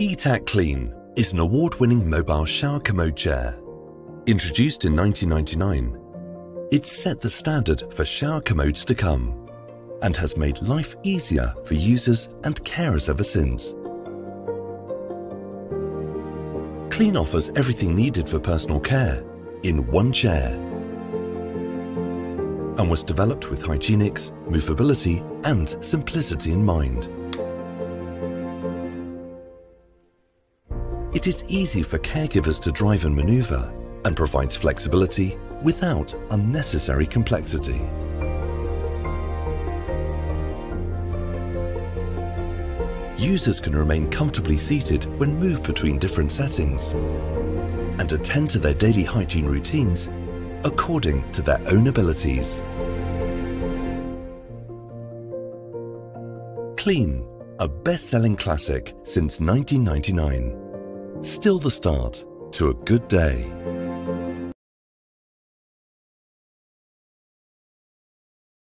Etac Clean is an award-winning mobile shower commode chair. Introduced in 1999, it set the standard for shower commodes to come and has made life easier for users and carers ever since. Clean offers everything needed for personal care in one chair and was developed with hygienics, movability and simplicity in mind. It is easy for caregivers to drive and maneuver and provides flexibility without unnecessary complexity. Users can remain comfortably seated when moved between different settings and attend to their daily hygiene routines according to their own abilities. Clean, a best-selling classic since 1999. Still the start to a good day.